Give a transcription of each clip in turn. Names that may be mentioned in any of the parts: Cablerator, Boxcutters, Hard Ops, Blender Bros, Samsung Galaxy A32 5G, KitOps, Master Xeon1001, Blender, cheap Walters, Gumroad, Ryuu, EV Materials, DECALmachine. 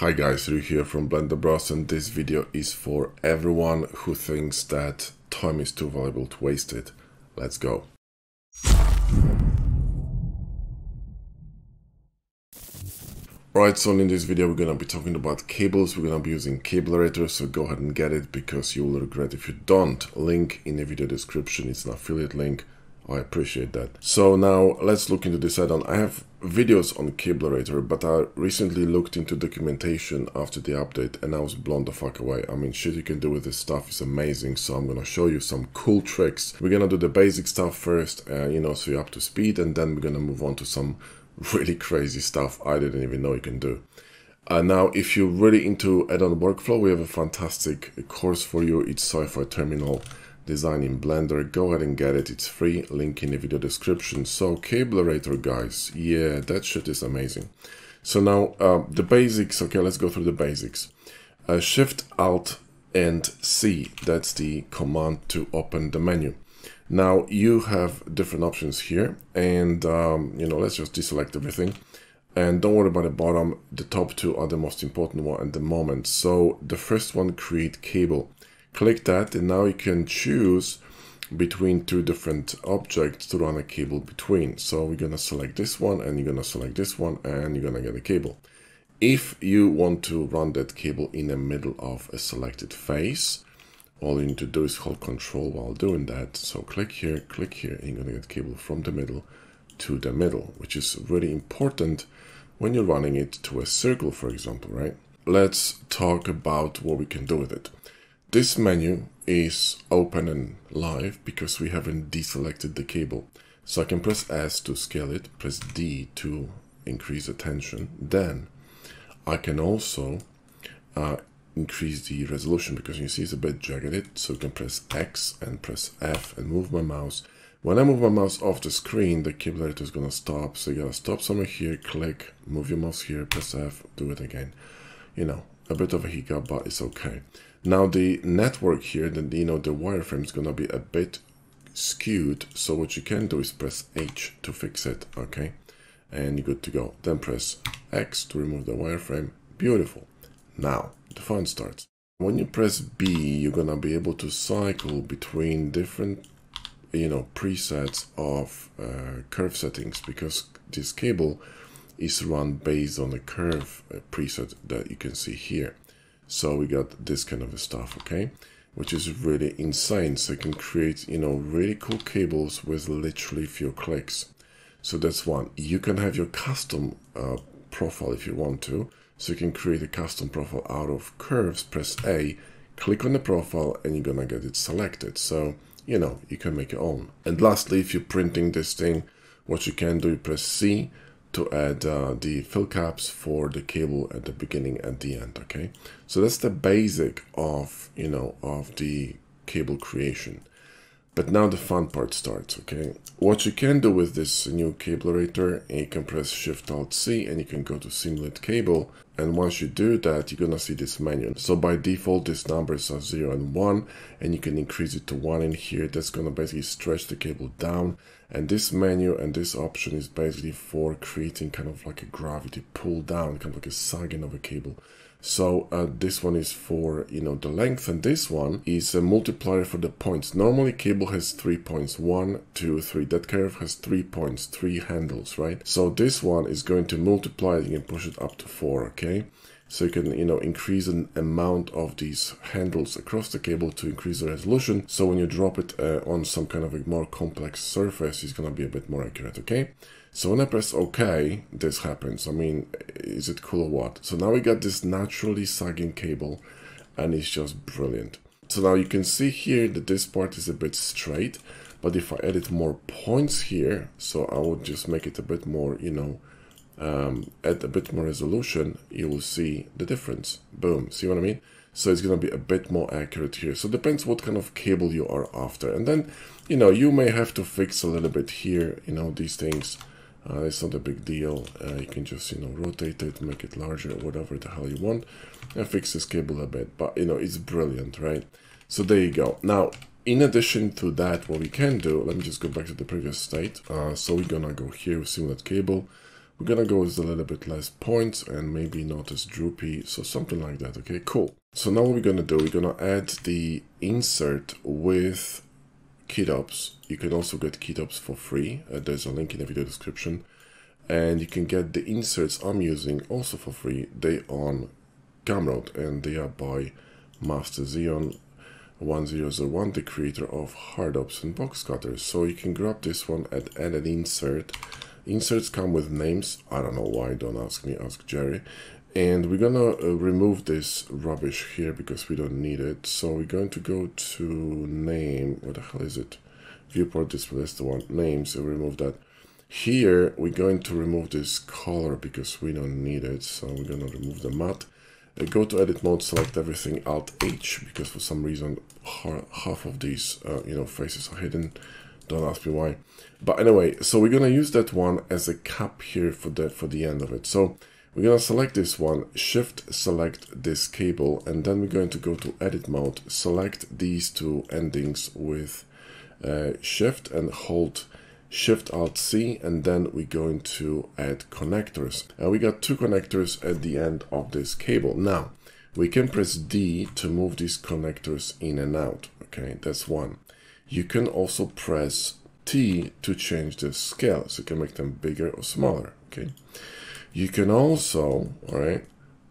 Hi guys, Ryu here from Blender Bros, and this video is for everyone who thinks that time is too valuable to waste it. Let's go. Alright, so in this video we're gonna be talking about cables. We're gonna be using Cablerator, so go ahead and get it because you will regret if you don't. Link in the video description, it's an affiliate link. I appreciate that. So now let's look into this add-on. I have videos on Cablerator, but I recently looked into documentation after the update and I was blown the fuck away. I mean, shit you can do with this stuff is amazing, so I'm gonna show you some cool tricks. We're gonna do the basic stuff first, you know, so you're up to speed, and then we're gonna move on to some really crazy stuff I didn't even know you can do. Now, if you're really into add-on workflow, we have a fantastic course for you. It's Sci-Fi Terminal Design in Blender. Go ahead and get it, it's free, link in the video description. So Cablerator, guys, yeah, that shit is amazing. So now the basics, okay, let's go through the basics. Shift, Alt and C, that's the command to open the menu. Now you have different options here, and you know, let's just deselect everything. And don't worry about the bottom, the top two are the most important one at the moment. So the first one, create cable. Click that, and now you can choose between two different objects to run a cable between. So we're gonna select this one, and you're gonna select this one, and you're gonna get a cable. If you want to run that cable in the middle of a selected face, all you need to do is hold Control while doing that. So click here, and you're gonna get cable from the middle to the middle, which is really important when you're running it to a circle, for example, right? Let's talk about what we can do with it. This menu is open and live because we haven't deselected the cable. So I can press S to scale it, press D to increase the tension. Then I can also increase the resolution because you see it's a bit jagged. So you can press X and press F and move my mouse. When I move my mouse off the screen, the Cablerator is gonna stop. So you gotta stop somewhere here, click, move your mouse here, press F, do it again. You know, a bit of a hiccup, but it's okay. Now the network here, then, you know, the wireframe is gonna be a bit skewed, so what you can do is press H to fix it, okay? And you're good to go. Then press X to remove the wireframe. Beautiful. Now the fun starts. When you press B, you're gonna be able to cycle between different, you know, presets of curve settings, because this cable is run based on the curve preset that you can see here. So we got this kind of stuff, okay, which is really insane. So you can create, you know, really cool cables with literally few clicks. So that's one. You can have your custom profile if you want to. So you can create a custom profile out of curves, press A, click on the profile, and you're gonna get it selected. So, you know, you can make your own. And lastly, if you're printing this thing, what you can do, you press C to add the fill caps for the cable at the beginning and the end, okay? So that's the basic of, you know, of the cable creation. But now the fun part starts, okay? What you can do with this new Cablerator, you can press Shift-Alt-C and you can go to Simulate Cable. And once you do that, you're gonna see this menu. So by default, these numbers are 0 and 1, and you can increase it to 1 in here. That's gonna basically stretch the cable down. And this menu and this option is basically for creating kind of like a gravity pull down, kind of like a sagging of a cable. So this one is for, you know, the length, and this one is a multiplier for the points. Normally cable has 3 points, 1, 2, 3. That curve has 3 points, 3 handles, right? So this one is going to multiply it. You can push it up to 4, okay? So you can, you know, increase an amount of these handles across the cable to increase the resolution. So when you drop it on some kind of a more complex surface, it's gonna be a bit more accurate, okay? So when I press OK, this happens. I mean, is it cool or what? So now we got this naturally sagging cable, and it's just brilliant. So now you can see here that this part is a bit straight, but if I added more points here, so I would just make it a bit more, you know, at a bit more resolution, you will see the difference. Boom, see what I mean? So it's gonna be a bit more accurate here. So it depends what kind of cable you are after. And then, you know, you may have to fix a little bit here, you know, these things. It's not a big deal. You can just, you know, rotate it, make it larger, whatever the hell you want, and fix this cable a bit. But, you know, it's brilliant, right? So there you go. Now, in addition to that, what we can do, let me just go back to the previous state. So we're gonna go here with Simulate Cable. We're gonna go with a little bit less points and maybe not as droopy, so something like that. Okay, cool. So now what we're gonna do, we're gonna add the insert with KitOps. You can also get KitOps for free. There's a link in the video description. And you can get the inserts I'm using also for free. They are on Gumroad and they are by Master Xeon1001, the creator of Hard Ops and Boxcutters. So you can grab this one and add an insert. Inserts come with names. I don't know why, don't ask me, ask Jerry. And we're gonna remove this rubbish here because we don't need it. So we're going to go to name, what the hell is it? Viewport display, that's the one, names, so remove that. Here, we're going to remove this color because we don't need it, so we're going to remove the matte. Go to edit mode, select everything, Alt-H, because for some reason half of these faces are hidden. Don't ask me why. But anyway, so we're going to use that one as a cap here for the end of it. So we're going to select this one, Shift-Select this cable, and then we're going to go to edit mode, select these two endings with Shift and hold Shift-Alt-C, and then we're going to add connectors. And we got two connectors at the end of this cable. Now, we can press D to move these connectors in and out. Okay, that's one. You can also press T to change the scale, so you can make them bigger or smaller. Okay. You can also,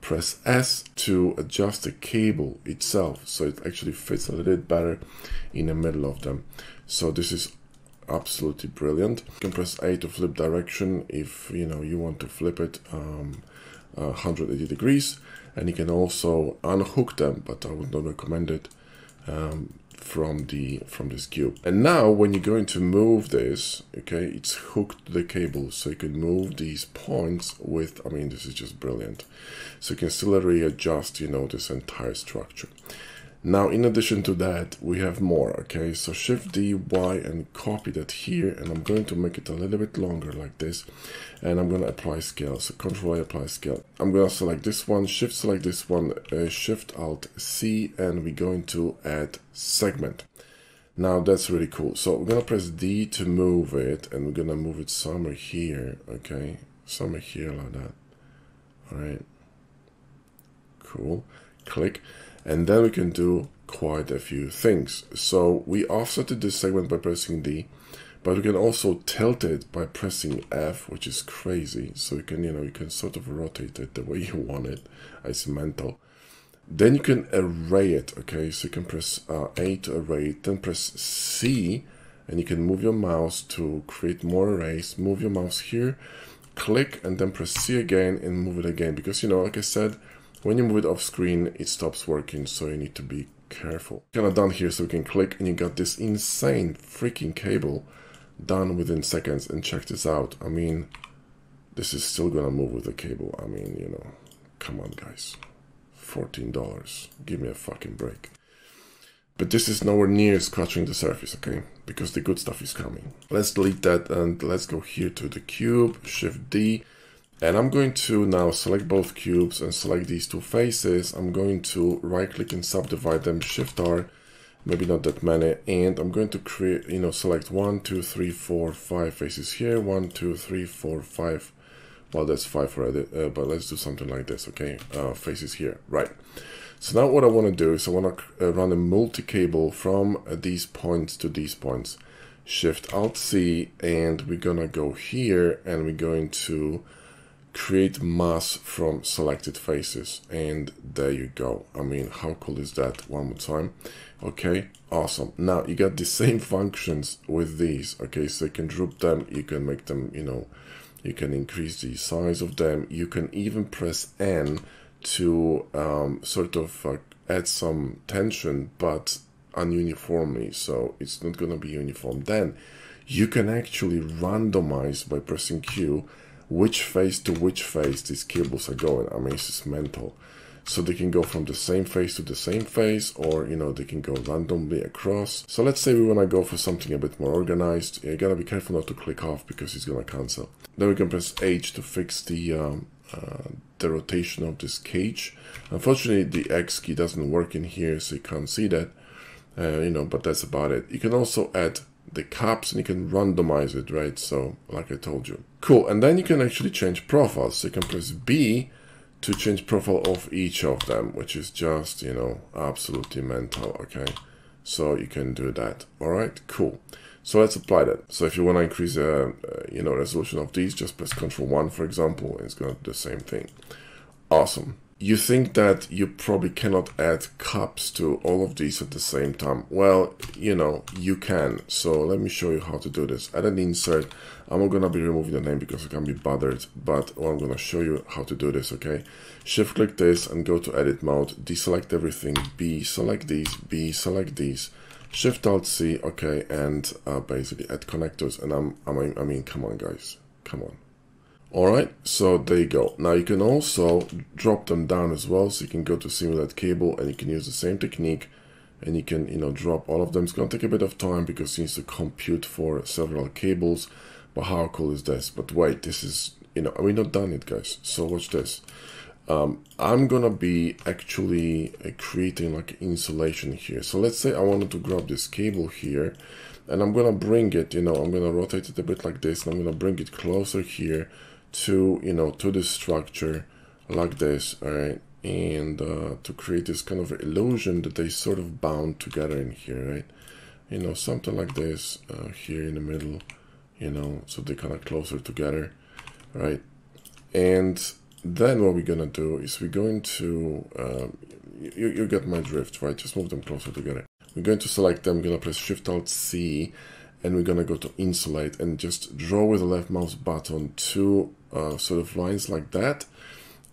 press S to adjust the cable itself, so it actually fits a little bit better in the middle of them. So this is absolutely brilliant. You can press A to flip direction if you want to flip it 180 degrees, and you can also unhook them, but I would not recommend it from this cube. And now when you're going to move this, okay, it's hooked to the cable, so you can move these points with, I mean, this is just brilliant. So you can still readjust this entire structure. Now, in addition to that, we have more, okay? So Shift D, Y, and copy that here, and I'm going to make it a little bit longer like this, and I'm going to apply scale, so Control A, apply scale. I'm going to select this one, Shift select this one, Shift-Alt-C, and we're going to add segment. Now, that's really cool. So we're going to press D to move it, and we're going to move it somewhere here, okay? Somewhere here like that, all right? Cool, click. And then we can do quite a few things. So we offsetted this segment by pressing D, but we can also tilt it by pressing F, which is crazy. So you can, you can sort of rotate it the way you want it. It's mental. Then you can array it, okay? So you can press A to array it, then press C, and you can move your mouse to create more arrays. Move your mouse here, click, and then press C again and move it again. Because, like I said, when you move it off screen, it stops working, so you need to be careful. Kind of done here, so we can click, and you got this insane freaking cable done within seconds. And check this out. I mean, this is still gonna move with the cable. I mean, come on, guys. $14. Give me a fucking break. But this is nowhere near scratching the surface, okay? Because the good stuff is coming. Let's delete that, and let's go here to the cube, Shift D. And I'm going to now select both cubes and select these two faces. I'm going to right click and subdivide them, Shift R, maybe not that many. And I'm going to create, select 1, 2, 3, 4, 5 faces here. 1, 2, 3, 4, 5. Well, that's 5 already, but let's do something like this, okay? Faces here, right. So now what I want to do is I want to run a multi-cable from these points to these points. Shift-Alt-C, and we're going to go here, and we're going to create mass from selected faces, and there you go. I mean, how cool is that? One more time. Okay, awesome. Now you got the same functions with these, okay? So you can droop them, you can make them, you can increase the size of them. You can even press N to sort of add some tension, but ununiformly, so it's not gonna be uniform. Then you can actually randomize by pressing Q which face to which face these cables are going. I mean, it's just mental. So they can go from the same face to the same face, or, they can go randomly across. So let's say we want to go for something a bit more organized. You got to be careful not to click off because it's going to cancel. Then we can press H to fix the rotation of this cage. Unfortunately, the X key doesn't work in here, so you can't see that, but that's about it. You can also add the caps, and you can randomize it, right? So like I told you. Cool, and then you can actually change profiles. So you can press B to change profile of each of them, which is just, you know, absolutely mental, okay? So you can do that, all right, cool. So let's apply that. So if you wanna increase, you know, resolution of these, just press Ctrl 1, for example, and it's gonna do the same thing. Awesome. You think that you probably cannot add cups to all of these at the same time. Well, you know, you can. So let me show you how to do this. Add an insert. I'm not gonna be removing the name because I can't be bothered, but I'm gonna show you how to do this, okay? Shift click this and go to edit mode, deselect everything, B, select these, B, select these, Shift Alt C, okay, and basically add connectors. And I mean, come on guys, come on. Alright, so there you go. Now you can also drop them down as well. So you can go to simulate cable and you can use the same technique and you can, you know, drop all of them. It's going to take a bit of time because you need to compute for several cables. But how cool is this? But wait, this is, you know, we're not done yet, guys. So watch this. I'm going to be actually creating like insulation here. So let's say I wanted to grab this cable here and I'm going to bring it, you know, I'm going to rotate it a bit like this. And I'm going to bring it closer here to, you know, to this structure like this, all right, and to create this kind of illusion that they sort of bound together in here, right, you know, something like this here in the middle, you know, so they're kind of closer together, right? And then what we're gonna do is we're going to you get my drift, right? Just move them closer together. We're going to select them, gonna press Shift Alt C, and we're gonna go to insulate and just draw with the left mouse button two sort of lines like that,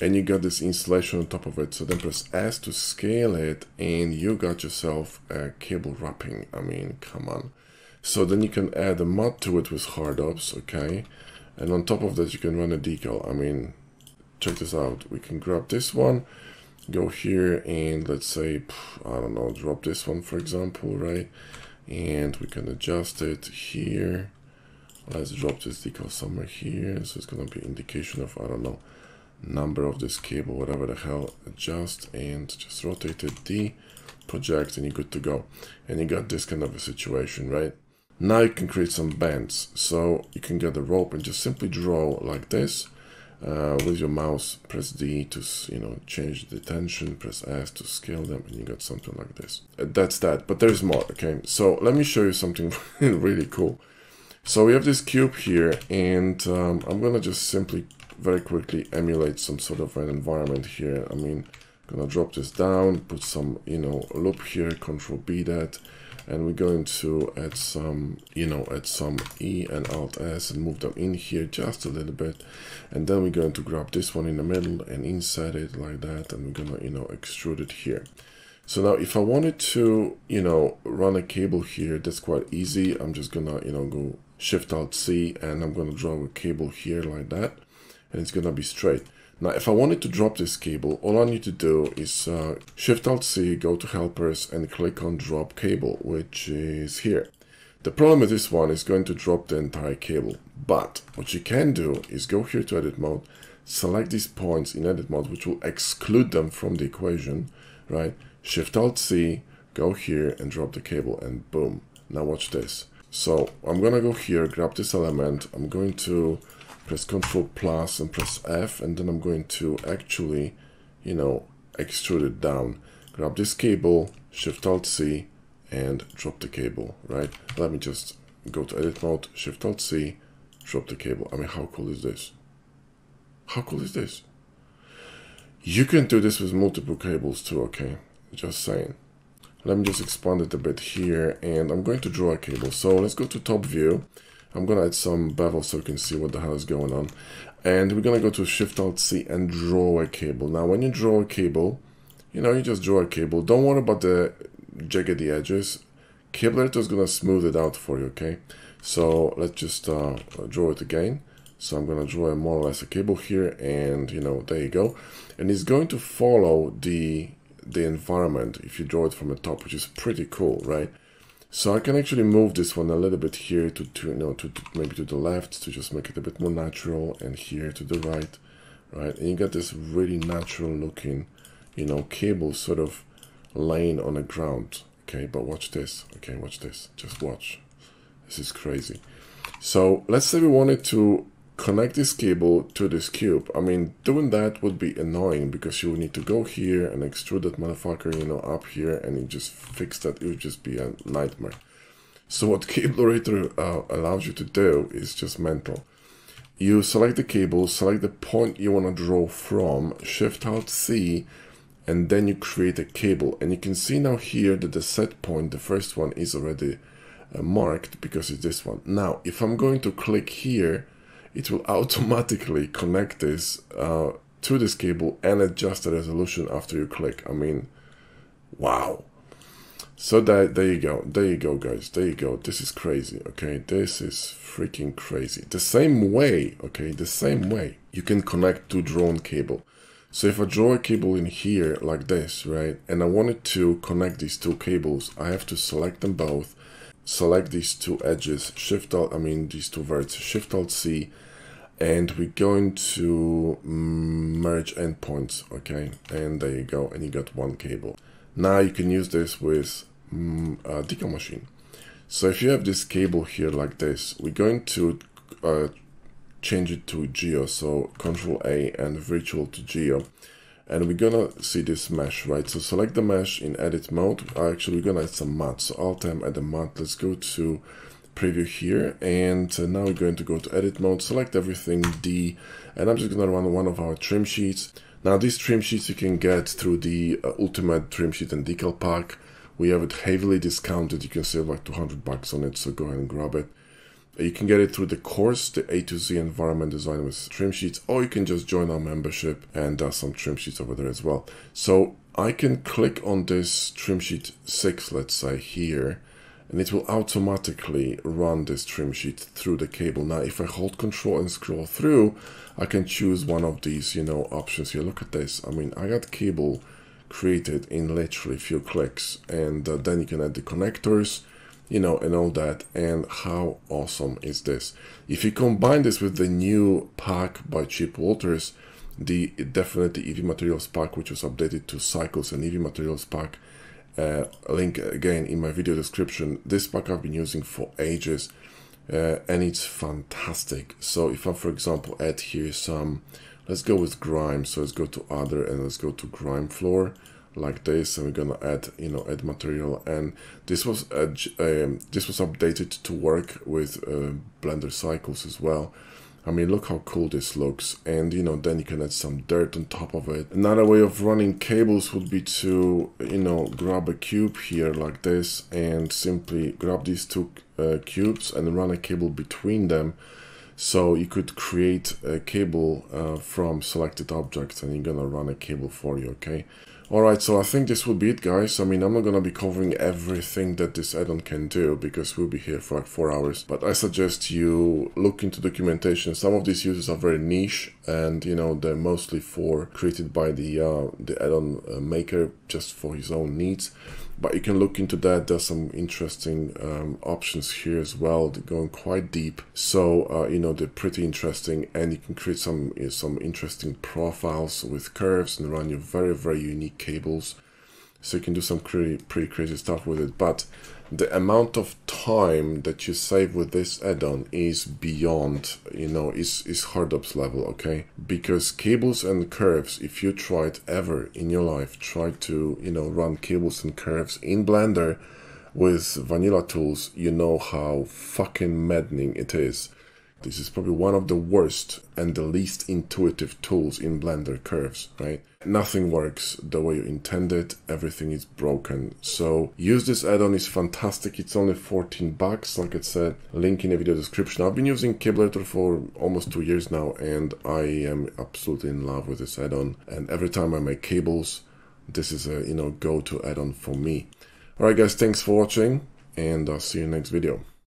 and you got this insulation on top of it. So then press S to scale it, and you got yourself a cable wrapping. I mean, come on. So then you can add a mod to it with Hard Ops, okay? And on top of that, you can run a decal. I mean, check this out. We can grab this one, go here, and let's say, I don't know, drop this one, for example, right? And we can adjust it here. Let's drop this decal somewhere here. So it's gonna be indication of, I don't know, number of this cable, whatever the hell. Adjust and just rotate it, D, project, and you're good to go. And you got this kind of a situation, right? Now you can create some bands. So you can get the rope and just simply draw like this with your mouse. Press D to, you know, change the tension, press S to scale them, and you got something like this. That's that, but there's more, okay? So let me show you something really cool. So we have this cube here, and I'm gonna just simply very quickly emulate some sort of an environment here. I mean, I'm gonna drop this down, put some, you know, loop here, Control B that, and we're going to add some, you know, add some E and Alt S and move them in here just a little bit. And then we're going to grab this one in the middle and insert it like that. And we're gonna, you know, extrude it here. So now if I wanted to, you know, run a cable here, that's quite easy. I'm just gonna, you know, go Shift Alt C and I'm gonna draw a cable here like that. And it's gonna be straight. Now, if I wanted to drop this cable, all I need to do is Shift-Alt-C, go to Helpers, and click on Drop Cable, which is here. The problem with this one is going to drop the entire cable. But what you can do is go here to Edit Mode, select these points in Edit Mode, which will exclude them from the equation, right? Shift-Alt-C, go here and drop the cable, and boom. Now watch this. So I'm gonna go here, grab this element, I'm going to press Ctrl plus and press F, and then I'm going to actually, you know, extrude it down. Grab this cable, Shift Alt C, and drop the cable, right? Let me just go to edit mode, Shift Alt C, drop the cable. I mean, how cool is this? How cool is this? You can do this with multiple cables too, okay? Just saying. Let me just expand it a bit here, and I'm going to draw a cable. So let's go to top view. I'm gonna add some bevel so you can see what the hell is going on. And we're gonna go to Shift Alt C and draw a cable. Now, when you draw a cable, you know, you just draw a cable. Don't worry about the jaggedy edges. Cablerator is gonna smooth it out for you, okay? So let's just draw it again. So I'm gonna draw more or less a cable here, and you know, there you go. And it's going to follow the environment if you draw it from the top, which is pretty cool, right? So I can actually move this one a little bit here to you know, to maybe to the left to just make it a bit more natural, and here to the right, right? And you got this really natural looking, you know, cable sort of laying on the ground. Okay, but watch this. Okay, watch this. Just watch. This is crazy. So let's say we wanted to connect this cable to this cube. I mean, doing that would be annoying because you would need to go here and extrude that motherfucker, you know, up here, and you just fix that. It would just be a nightmare. So what Cablerator allows you to do is just mental. You select the cable, select the point you want to draw from, Shift-Alt-C, and then you create a cable. And you can see now here that the set point, the first one, is already marked because it's this one. Now, if I'm going to click here, it will automatically connect this to this cable and adjust the resolution after you click. I mean, wow. So there you go, guys, there you go. This is crazy, okay? This is freaking crazy. The same way, okay, the same way you can connect to drawn cable. So if I draw a cable in here like this, right, and I wanted to connect these two cables, I have to select them both, select these two edges, these two verts, Shift-Alt-C, and we're going to merge endpoints, okay? And there you go, and you got one cable. Now you can use this with DECALmachine. So if you have this cable here like this, we're going to change it to geo, so Control A and virtual to geo, and we're gonna see this mesh, right? So select the mesh in edit mode. Actually, we're gonna add some mud, so Alt-M, add the mud. Let's go to preview here, and now we're going to go to edit mode, select everything, D, and I'm just gonna run one of our trim sheets. Now these trim sheets you can get through the Ultimate Trim Sheet and Decal Pack. We have it heavily discounted. You can save like $200 on it, so go ahead and grab it. You can get it through the course, the A to Z Environment Design with Trim Sheets, or you can just join our membership, and there's some trim sheets over there as well. So I can click on this trim sheet 6, let's say here, and it will automatically run this trim sheet through the cable. Now, if I hold Control and scroll through, I can choose one of these, you know, options here. Look at this. I mean, I got cable created in literally a few clicks, and then you can add the connectors, you know, and all that. And how awesome is this? If you combine this with the new pack by Cheap Walters, the definitely EV Materials pack, which was updated to Cycles and EV Materials pack, link again in my video description. This pack I've been using for ages, and it's fantastic. So if I, for example, add here some, let's go with grime. So let's go to other and let's go to grime floor like this, and we're gonna add, you know, add material. And this was updated to work with Blender Cycles as well. I mean, look how cool this looks. And, you know, then you can add some dirt on top of it. Another way of running cables would be to, you know, grab a cube here like this and simply grab these two cubes and run a cable between them. So you could create a cable from selected objects, and you're gonna run a cable for you, okay? All right, so I think this will be it, guys. I mean, I'm not gonna be covering everything that this add-on can do because we'll be here for like 4 hours, but I suggest you look into documentation. Some of these uses are very niche, and, you know, they're mostly created by the add-on maker just for his own needs. But you can look into that. There's some interesting options here as well. They're going quite deep, so you know, they're pretty interesting, and you can create some interesting profiles with curves and run your very, very unique cables. So you can do some pretty crazy stuff with it, but the amount of time that you save with this add-on is beyond, you know, is Hard Ops level, okay? Because cables and curves, if you tried ever in your life, try to, you know, run cables and curves in Blender with vanilla tools, you know how fucking maddening it is. This is probably one of the worst and the least intuitive tools in Blender, curves, right? Nothing works the way you intended. Everything is broken. So use this add-on. It's fantastic. It's only $14, like I said. Link in the video description. I've been using Cablerator for almost 2 years now, and I am absolutely in love with this add-on. And every time I make cables, this is a, you know, go-to add-on for me. All right, guys, thanks for watching, and I'll see you in the next video.